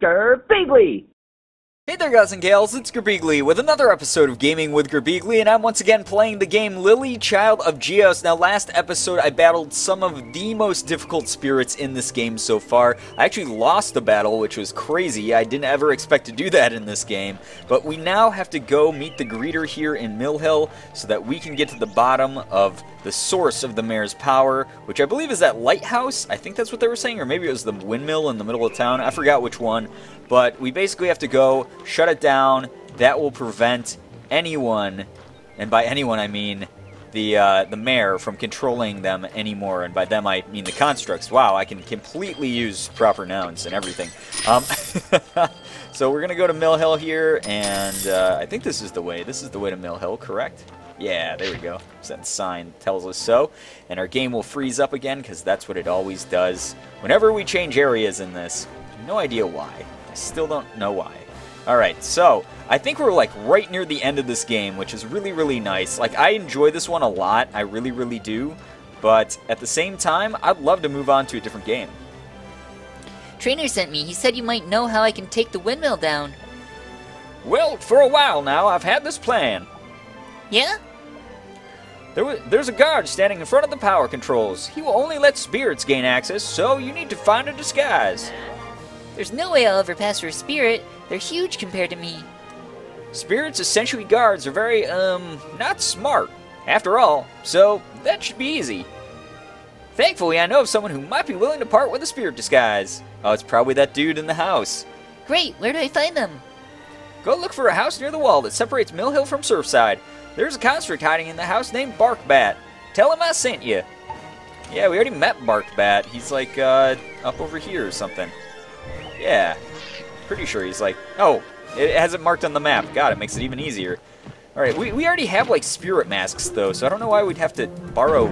Girbeagly! Hey there guys and gals, it's Girbeagly with another episode of Gaming with Girbeagly, and I'm once again playing the game Lili: Child of Geos. Now last episode I battled some of the most difficult spirits in this game so far. I actually lost the battle, which was crazy. I didn't ever expect to do that in this game. But we now have to go meet the greeter here in Mill Hill so that we can get to the bottom of the source of the mayor's power, which I believe is that lighthouse. I think that's what they were saying, or maybe it was the windmill in the middle of town. I forgot which one, but we basically have to go shut it down. That will prevent anyone, and by anyone I mean the mayor, from controlling them anymore, and by them I mean the constructs. Wow, I can completely use proper nouns and everything. So we're gonna go to Mill Hill here, and I think this is the way. This is the way to Mill Hill, correct? Yeah, there we go. That sign tells us so. And our game will freeze up again, because that's what it always does whenever we change areas in this. No idea why. I still don't know why. Alright, so I think we're like right near the end of this game, which is really, really nice. Like, I enjoy this one a lot. I really, really do. But at the same time, I'd love to move on to a different game. Trainer sent me. He said you might know how I can take the windmill down. Well, for a while now, I've had this plan. Yeah? There's a guard standing in front of the power controls. He will only let spirits gain access, so you need to find a disguise. There's no way I'll ever pass for a spirit. They're huge compared to me. Spirits, essentially guards, are very, not smart, after all, so that should be easy. Thankfully, I know of someone who might be willing to part with a spirit disguise. Oh, it's probably that dude in the house. Great, where do I find them? Go look for a house near the wall that separates Mill Hill from Surfside. There's a construct hiding in the house named Barkbat. Tell him I sent you. Yeah, we already met Barkbat. He's like, up over here or something. Yeah. Pretty sure he's like... Oh, it has it marked on the map. God, it makes it even easier. Alright, we already have, like, spirit masks, though, so I don't know why we'd have to borrow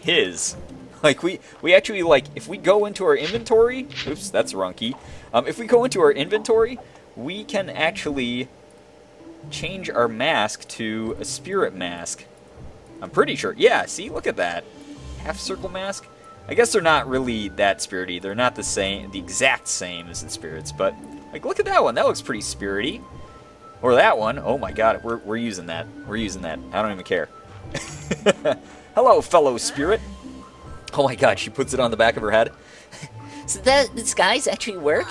his. Like, we actually, like, if we go into our inventory... Oops, that's the wrong key. If we go into our inventory, we can actually... change our mask to a spirit mask. I'm pretty sure. Yeah, see? Look at that. Half circle mask. I guess they're not really that spirity. They're not the same, the exact same as the spirits, but like look at that one. That looks pretty spirity. Or that one. Oh my god, we're using that. We're using that. I don't even care. Hello, fellow spirit. Oh my god, she puts it on the back of her head. So that disguise actually work?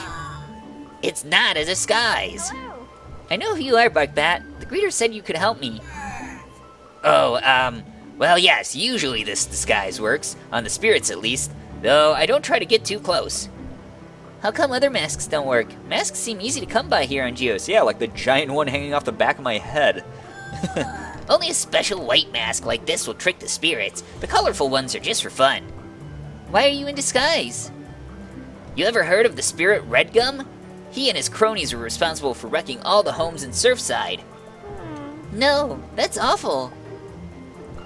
It's not a disguise. I know who you are, Barkbat. The greeter said you could help me. Oh, well, yes, usually this disguise works. On the spirits, at least. Though, I don't try to get too close. How come other masks don't work? Masks seem easy to come by here on Geos. Yeah, like the giant one hanging off the back of my head. Only a special white mask like this will trick the spirits. The colorful ones are just for fun. Why are you in disguise? You ever heard of the spirit Redgum? He and his cronies were responsible for wrecking all the homes in Surfside. No, that's awful.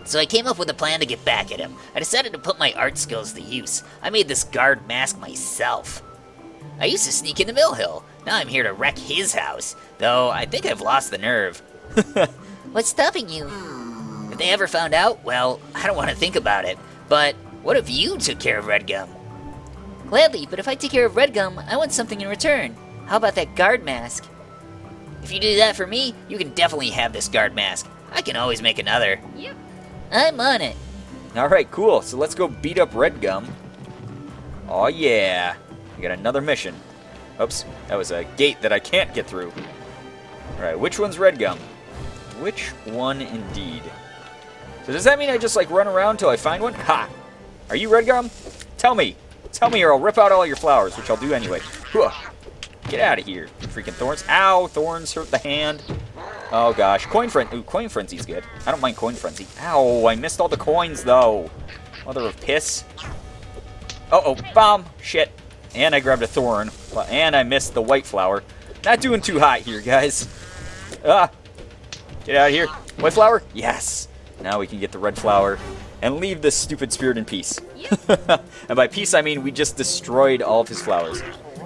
So I came up with a plan to get back at him. I decided to put my art skills to use. I made this guard mask myself. I used to sneak into Mill Hill. Now I'm here to wreck his house. Though, I think I've lost the nerve. What's stopping you? If they ever found out, well, I don't want to think about it. But what if you took care of Redgum? Gladly, but if I take care of Redgum, I want something in return. How about that guard mask? If you do that for me, you can definitely have this guard mask. I can always make another. Yep. I'm on it. Alright, cool. So let's go beat up Redgum. Oh yeah. We got another mission. Oops, that was a gate that I can't get through. Alright, which one's Redgum? Which one indeed? So does that mean I just like run around till I find one? Ha! Are you Redgum? Tell me. Tell me or I'll rip out all your flowers, which I'll do anyway. Whoa. Get out of here, freaking thorns. Ow, thorns hurt the hand. Oh gosh, coin frenzy. Ooh, coin frenzy's good. I don't mind coin frenzy. Ow, I missed all the coins though. Mother of piss. Uh-oh, bomb, shit. And I grabbed a thorn, and I missed the white flower. Not doing too hot here, guys. Ah, get out of here. White flower, yes. Now we can get the red flower and leave this stupid spirit in peace. And by peace, I mean we just destroyed all of his flowers.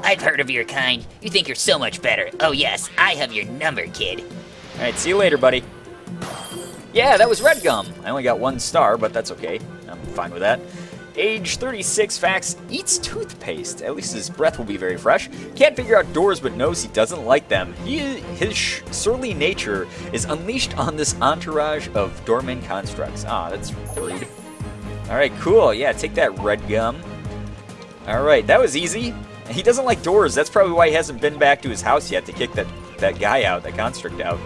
I've heard of your kind. You think you're so much better. Oh yes, I have your number, kid. Alright, see you later, buddy. Yeah, that was Redgum. I only got 1 star, but that's okay. I'm fine with that. Age 36, facts, eats toothpaste. At least his breath will be very fresh. Can't figure out doors but knows he doesn't like them. His surly nature is unleashed on this entourage of dormant constructs. Ah, that's rude. Alright, cool. Yeah, take that, Redgum. Alright, that was easy. He doesn't like doors. That's probably why he hasn't been back to his house yet to kick that guy out, that construct out.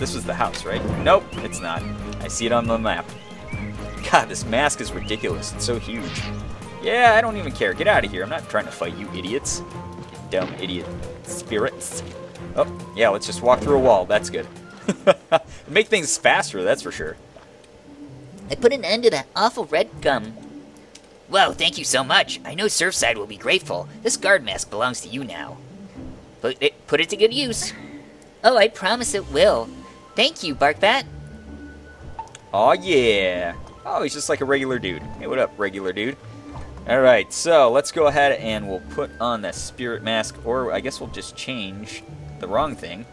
This was the house, right? Nope, it's not. I see it on the map. God, this mask is ridiculous. It's so huge. Yeah, I don't even care. Get out of here. I'm not trying to fight you idiots. You dumb idiot spirits. Oh, yeah, let's just walk through a wall. That's good. Make things faster, that's for sure. I put an end to that awful Redgum. Well, thank you so much. I know Surfside will be grateful. This guard mask belongs to you now. Put it to good use. Oh, I promise it will. Thank you, Barkbat. Aw, yeah. Oh, he's just like a regular dude. Hey, what up, regular dude? Alright, so let's go ahead and we'll put on that spirit mask, or I guess we'll just change the wrong thing.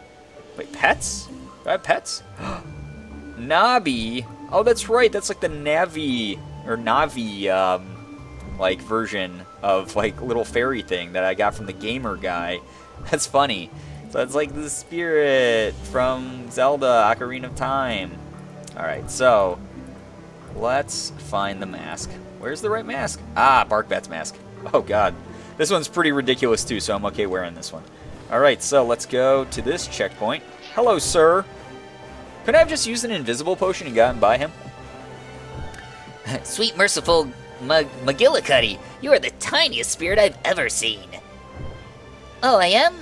Wait, pets? Do I have pets? Navi? Oh, that's right. That's like the Navi, or Navi, like, version of, like, little fairy thing that I got from the gamer guy. That's funny. So it's like the spirit from Zelda, Ocarina of Time. Alright, so let's find the mask. Where's the right mask? Ah, Barkbat's mask. Oh, God. This one's pretty ridiculous, too, so I'm okay wearing this one. Alright, so let's go to this checkpoint. Hello, sir. Couldn't I have just used an invisible potion and gotten by him? Sweet, merciful McGillicuddy, you are the tiniest spirit I've ever seen. Oh, I am?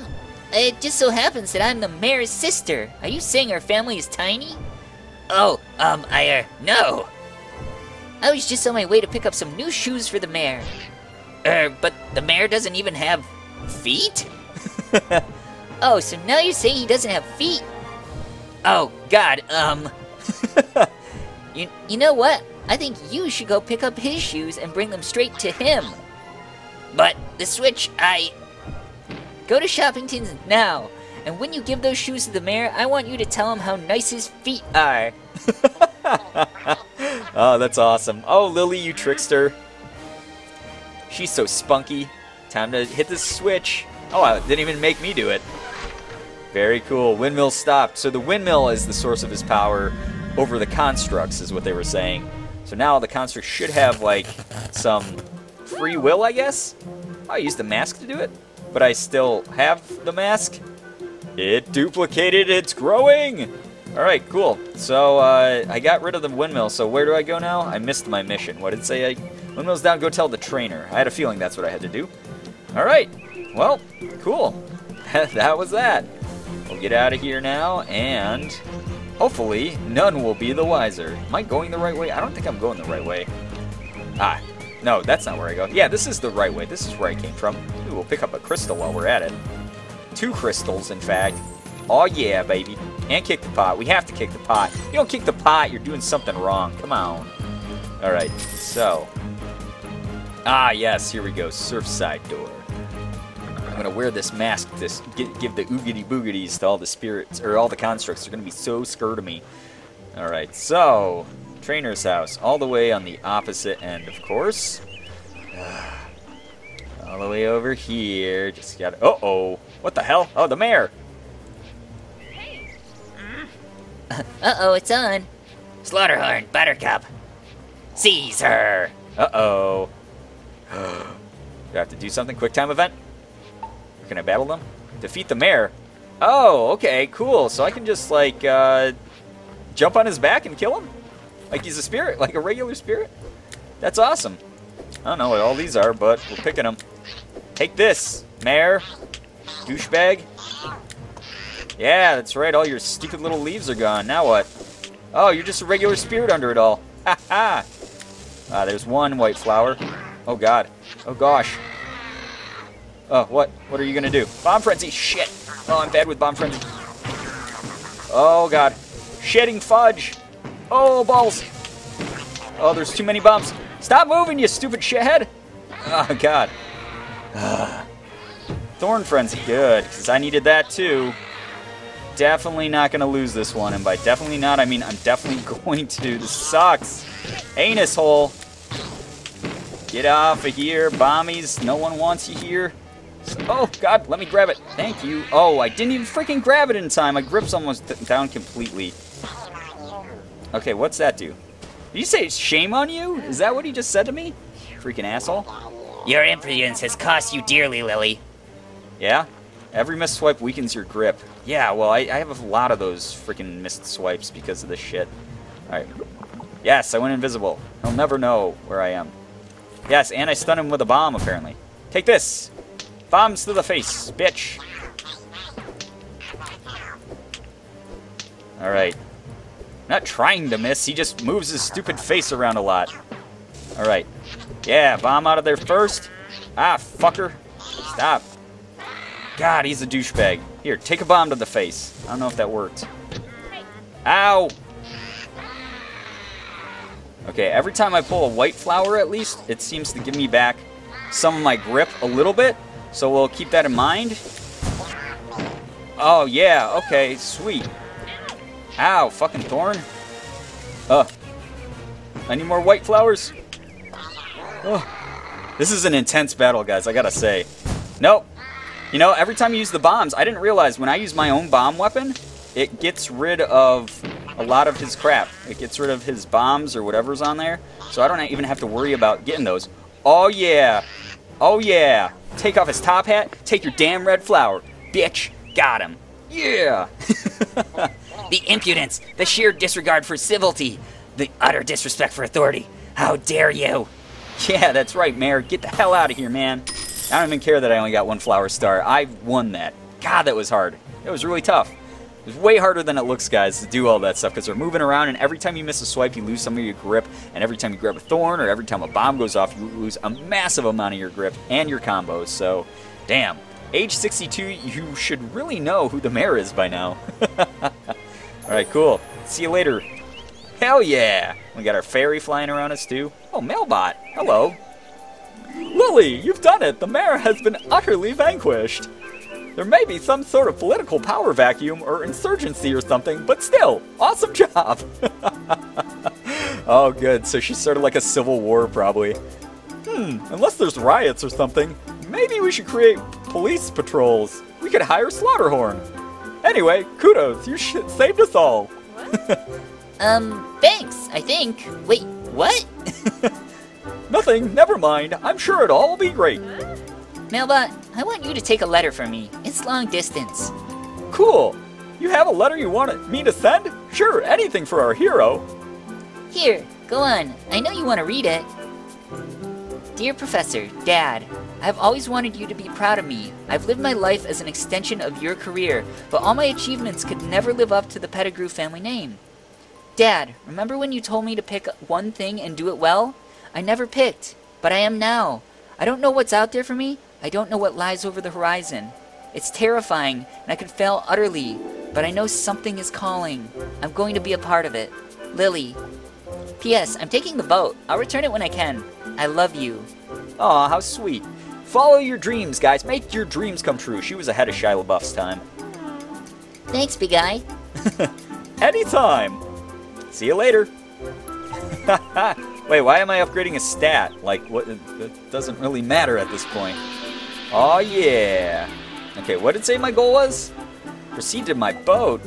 It just so happens that I'm the mayor's sister. Are you saying our family is tiny? Oh, no. I was just on my way to pick up some new shoes for the mayor. But the mayor doesn't even have feet? Oh, so now you're saying he doesn't have feet? Oh, God, you know what? I think you should go pick up his shoes and bring them straight to him. But the switch, go to Shoppington's now. And when you give those shoes to the mayor, I want you to tell him how nice his feet are. Oh, that's awesome. Oh, Lili, you trickster. She's so spunky. Time to hit the switch. Oh, it didn't even make me do it. Very cool. Windmill stopped. So the windmill is the source of his power over the constructs, is what they were saying. So now the construct should have, like, some free will, I guess? Oh, I used the mask to do it? But I still have the mask? It duplicated, it's growing! Alright, cool. So, I got rid of the windmill, so where do I go now? I missed my mission. What did it say? Windmill's down, go tell the trainer. I had a feeling that's what I had to do. Alright, well, cool. That was that. We'll get out of here now, and hopefully, none will be the wiser. Am I going the right way? I don't think I'm going the right way. Ah, no, that's not where I go. Yeah, this is the right way. This is where I came from. Ooh, we'll pick up a crystal while we're at it. 2 crystals, in fact. Oh yeah, baby. And kick the pot. We have to kick the pot. You don't kick the pot, you're doing something wrong. Come on. Alright, so. Ah, yes, here we go. Surfside door. I'm gonna wear this mask to give the oogity boogities to all the spirits, or all the constructs. They're gonna be so scared of me. Alright, so. Trainer's house. All the way on the opposite end, of course. All the way over here. Just gotta. Uh-oh. What the hell? Oh, the mayor! Hey. Uh-oh, it's on. Slaughterhorn, Buttercup. Seize her! Uh-oh. Do I have to do something? Quick time event? Can I battle them? Defeat the mayor. Oh, okay, cool. So I can just, like, jump on his back and kill him? Like he's a spirit, like a regular spirit? That's awesome. I don't know what all these are, but we're picking them. Take this, mayor. Douchebag. Yeah, that's right. All your stupid little leaves are gone. Now what? Oh, you're just a regular spirit under it all. Ha ha. Ah, there's one white flower. Oh, God. Oh, gosh. Oh, what? What are you going to do? Bomb frenzy. Shit. Oh, I'm bad with bomb frenzy. Oh, God. Shedding fudge. Oh, balls. Oh, there's too many bombs. Stop moving, you stupid shithead. Oh, God. Thorn frenzy, good, because I needed that too. Definitely not going to lose this one, and by definitely not, I mean I'm definitely going to. This sucks. Anus hole. Get off of here, bombies. No one wants you here. Oh, God, let me grab it. Thank you. Oh, I didn't even freaking grab it in time. My grip's almost down completely. Okay, what's that do? Did you say shame on you? Is that what he just said to me? Freaking asshole. Your impudence has cost you dearly, Lili. Yeah? Every missed swipe weakens your grip. Yeah, well, I have a lot of those freaking missed swipes because of this shit. Alright. Yes, I went invisible. He'll never know where I am. Yes, and I stunned him with a bomb, apparently. Take this! Bombs to the face, bitch! Alright. Not trying to miss, he just moves his stupid face around a lot. Alright. Yeah, bomb out of there first. Ah, fucker. Stop. God, he's a douchebag. Here, take a bomb to the face. I don't know if that worked. Ow! Okay, every time I pull a white flower, at least, it seems to give me back some of my grip a little bit. So we'll keep that in mind. Oh, yeah, okay, sweet. Ow, fucking thorn. I need more white flowers. Oh. This is an intense battle, guys, I gotta say. Nope. You know, every time you use the bombs, I didn't realize when I use my own bomb weapon, it gets rid of a lot of his crap. It gets rid of his bombs or whatever's on there, so I don't even have to worry about getting those. Oh, yeah. Oh, yeah. Take off his top hat. Take your damn red flower. Bitch, got him. Yeah. The impudence, the sheer disregard for civility, the utter disrespect for authority. How dare you? Yeah, that's right, Mayor. Get the hell out of here, man. I don't even care that I only got one flower star. I won that. God, that was hard. It was really tough. It was way harder than it looks, guys, to do all that stuff because they're moving around, and every time you miss a swipe, you lose some of your grip, and every time you grab a thorn or every time a bomb goes off, you lose a massive amount of your grip and your combos, so damn. Age 62, you should really know who the mayor is by now. All right, cool. See you later. Hell yeah. We got our fairy flying around us, too. Oh, Mailbot. Hello. Lili, you've done it! The mayor has been utterly vanquished! There may be some sort of political power vacuum or insurgency or something, but still, awesome job! Oh, good, so she's sort of like a civil war, probably. Unless there's riots or something, maybe we should create police patrols. We could hire Slaughterhorn. Anyway, kudos, you saved us all! What? Thanks, I think. Wait, what? Nothing, never mind. I'm sure it all will be great. Mailbot, I want you to take a letter for me. It's long distance. Cool. You have a letter you want me to send? Sure, anything for our hero. Here, go on. I know you want to read it. Dear Professor, Dad, I've always wanted you to be proud of me. I've lived my life as an extension of your career, but all my achievements could never live up to the Pettigrew family name. Dad, remember when you told me to pick one thing and do it well? I never picked, but I am now. I don't know what's out there for me. I don't know what lies over the horizon. It's terrifying, and I could fail utterly, but I know something is calling. I'm going to be a part of it. Lili. P.S. I'm taking the boat. I'll return it when I can. I love you. Aw, how sweet. Follow your dreams, guys. Make your dreams come true. She was ahead of Shia LaBeouf's time. Thanks, big guy. Anytime. See you later. Wait, why am I upgrading a stat? Like, what? It doesn't really matter at this point. Oh yeah. Okay, what did it say my goal was? Proceed to my boat.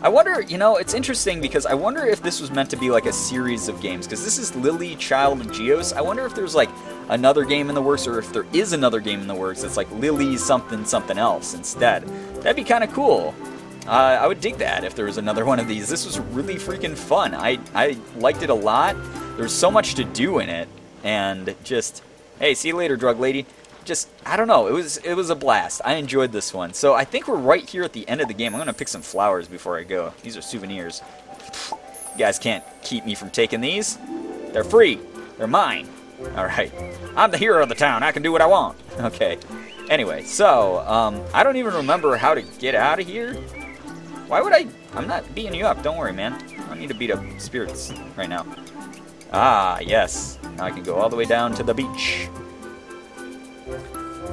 I wonder, you know, it's interesting because I wonder if this was meant to be like a series of games. Because this is Lili, Child of Geos. I wonder if there's like another game in the works or if there is another game in the works that's like Lili something something else instead. That'd be kind of cool. I would dig that if there was another one of these. This was really freaking fun. I liked it a lot. There's so much to do in it, and just, hey, see you later, drug lady. Just, I don't know, it was a blast. I enjoyed this one. So I think we're right here at the end of the game. I'm going to pick some flowers before I go. These are souvenirs. You guys can't keep me from taking these. They're free. They're mine. All right. I'm the hero of the town. I can do what I want. Okay. Anyway, so I don't even remember how to get out of here. Why would I? I'm not beating you up. Don't worry, man. I don't need to beat up spirits right now. Ah, yes. Now I can go all the way down to the beach.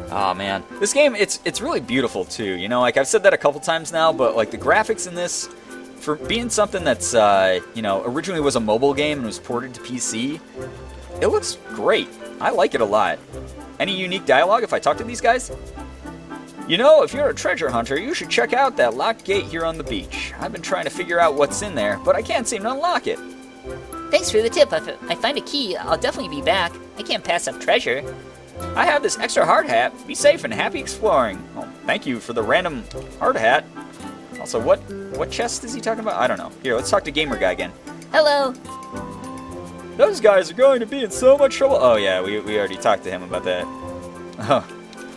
Ah, man. This game, it's really beautiful, too. You know, like, I've said that a couple times now, but, like, the graphics in this, for being something that's, you know, originally was a mobile game and was ported to PC, it looks great. I like it a lot. Any unique dialogue if I talk to these guys? You know, if you're a treasure hunter, you should check out that locked gate here on the beach. I've been trying to figure out what's in there, but I can't seem to unlock it. Thanks for the tip. If I find a key, I'll definitely be back. I can't pass up treasure. I have this extra hard hat. Be safe and happy exploring. Oh, thank you for the random hard hat. Also, what chest is he talking about? I don't know. Here, let's talk to Gamer Guy again. Hello. Those guys are going to be in so much trouble. Oh yeah, we already talked to him about that. Oh,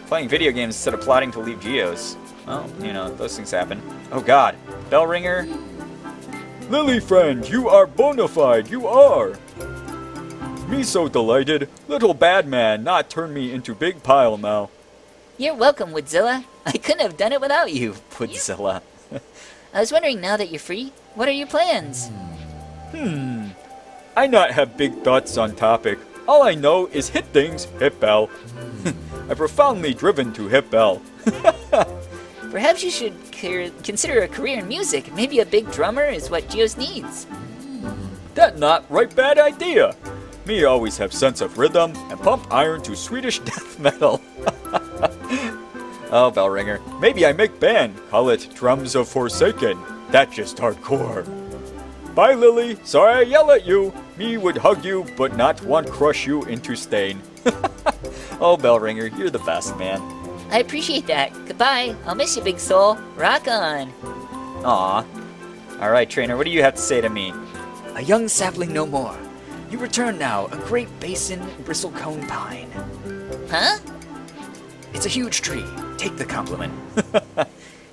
playing video games instead of plotting to leave Geos. Well, you know, those things happen. Oh God, bell ringer. Lili friend, you are bona fide, you are! Me so delighted, little bad man not turn me into big pile now. You're welcome, Woodzilla. I couldn't have done it without you, Woodzilla. I was wondering, now that you're free, what are your plans? I not have big thoughts on topic. All I know is hit things, hit bell. I profoundly driven to hit bell. Perhaps you should consider a career in music. Maybe a big drummer is what Geos needs. That not right bad idea. Me always have sense of rhythm and pump iron to Swedish death metal. Oh, bell ringer. Maybe I make band. Call it Drums of Forsaken. That just hardcore. Bye, Lili. Sorry I yell at you. Me would hug you, but not want crush you into stain. Oh, bell ringer, you're the best, man. I appreciate that. Goodbye. I'll miss you, big soul. Rock on. Aw. Alright, trainer, what do you have to say to me? A young sapling no more. You return now, a great basin bristlecone pine. Huh? It's a huge tree. Take the compliment.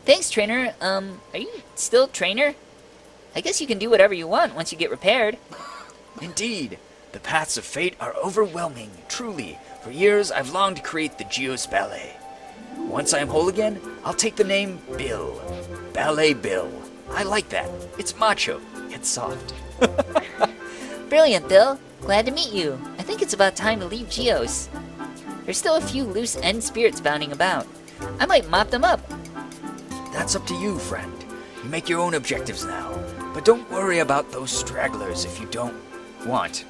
Thanks, trainer. Are you still trainer? I guess you can do whatever you want once you get repaired. Indeed. The paths of fate are overwhelming, truly. For years, I've longed to create the Geos Ballet. Once I am whole again, I'll take the name Bill. Ballet Bill. I like that. It's macho, yet soft. Brilliant, Bill. Glad to meet you. I think it's about time to leave Geos. There's still a few loose end spirits bounding about. I might mop them up. That's up to you, friend. You make your own objectives now. But don't worry about those stragglers if you don't want.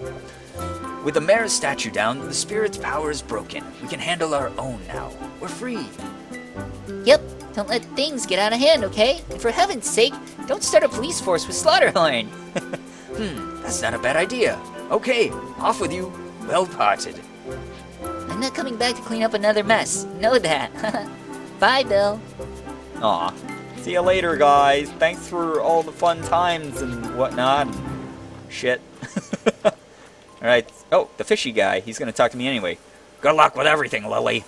With the mayor's statue down, the spirit's power is broken. We can handle our own now. We're free. Yep. Don't let things get out of hand, okay? And for heaven's sake, don't start a police force with Slaughterhorn. That's not a bad idea. Okay, off with you. Well-potted. I'm not coming back to clean up another mess. Know that. Bye, Bill. Aw. See you later, guys. Thanks for all the fun times and whatnot. And shit. Alright. Oh, the fishy guy. He's going to talk to me anyway. Good luck with everything, Lili.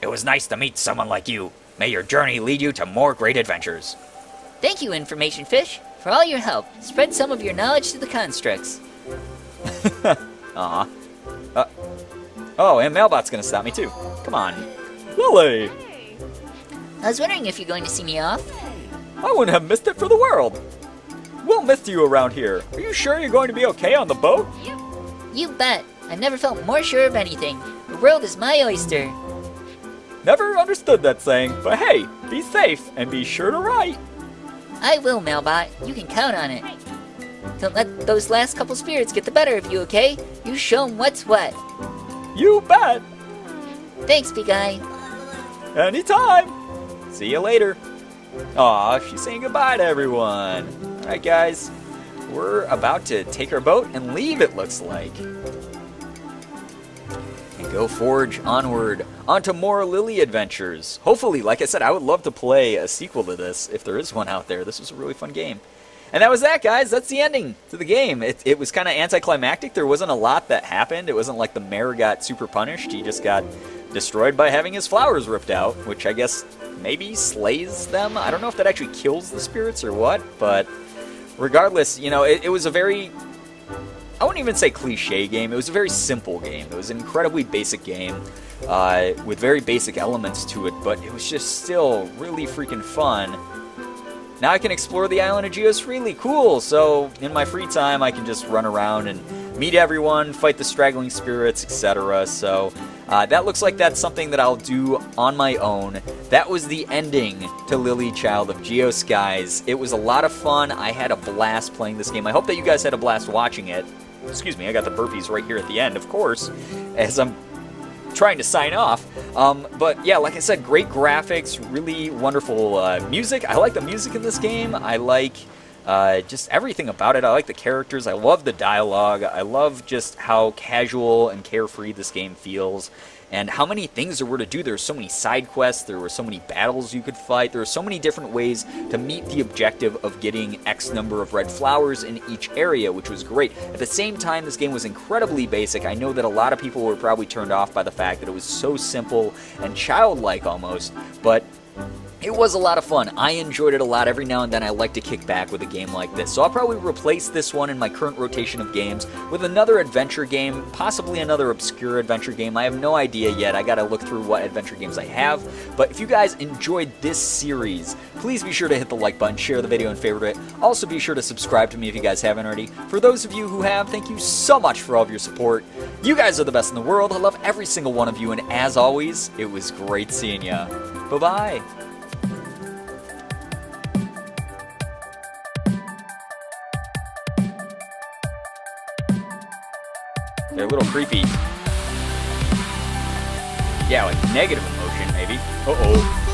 It was nice to meet someone like you. May your journey lead you to more great adventures. Thank you, Information Fish, for all your help. Spread some of your knowledge to the constructs. Aw. Oh, and Mailbot's going to stop me, too. Come on. Lili! I was wondering if you're going to see me off. I wouldn't have missed it for the world. We'll miss you around here. Are you sure you're going to be okay on the boat? Yep. You bet. I've never felt more sure of anything. The world is my oyster. Never understood that saying, but hey, be safe and be sure to write. I will, Mailbot. You can count on it. Don't let those last couple spirits get the better of you, okay? You show 'em what's what. You bet. Thanks, big guy. Anytime. See you later. Aw, she's saying goodbye to everyone. All right, guys. We're about to take our boat and leave, it looks like. Go forge onward onto more Lili adventures. Hopefully, like I said, I would love to play a sequel to this if there is one out there. This was a really fun game. And that was that, guys. That's the ending to the game. It was kind of anticlimactic. There wasn't a lot that happened. It wasn't like the mayor got super punished. He just got destroyed by having his flowers ripped out, which I guess maybe slays them. I don't know if that actually kills the spirits or what, but regardless, you know, it was a very... I wouldn't even say cliche game. It was a very simple game. It was an incredibly basic game with very basic elements to it, but it was just still really freaking fun. Now I can explore the island of Geos freely. Cool. So in my free time, I can just run around and meet everyone, fight the straggling spirits, etc. So that looks like that's something that I'll do on my own. That was the ending to Lili: Child of Geos, guys. It was a lot of fun. I had a blast playing this game. I hope that you guys had a blast watching it. excuse me, I got the burpees right here at the end, of course, as I'm trying to sign off. But yeah, like I said, great graphics, really wonderful music. I like the music in this game. I like just everything about it. I like the characters. I love the dialogue. I love just how casual and carefree this game feels. And how many things there were to do. There were so many side quests, there were so many battles you could fight, there were so many different ways to meet the objective of getting X number of red flowers in each area, which was great. At the same time, this game was incredibly basic. I know that a lot of people were probably turned off by the fact that it was so simple and childlike almost, but it was a lot of fun. I enjoyed it a lot. Every now and then I like to kick back with a game like this. So I'll probably replace this one in my current rotation of games with another adventure game, possibly another obscure adventure game. I have no idea yet. I gotta look through what adventure games I have. But if you guys enjoyed this series, please be sure to hit the like button, share the video, and favorite it. Also be sure to subscribe to me if you guys haven't already. For those of you who have, thank you so much for all of your support. You guys are the best in the world. I love every single one of you, and as always, it was great seeing ya. Bye-bye. They're a little creepy. Yeah, like negative emotion, maybe. Uh-oh.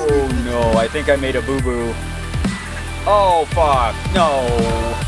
Oh, no. I think I made a boo-boo. Oh, fuck. No.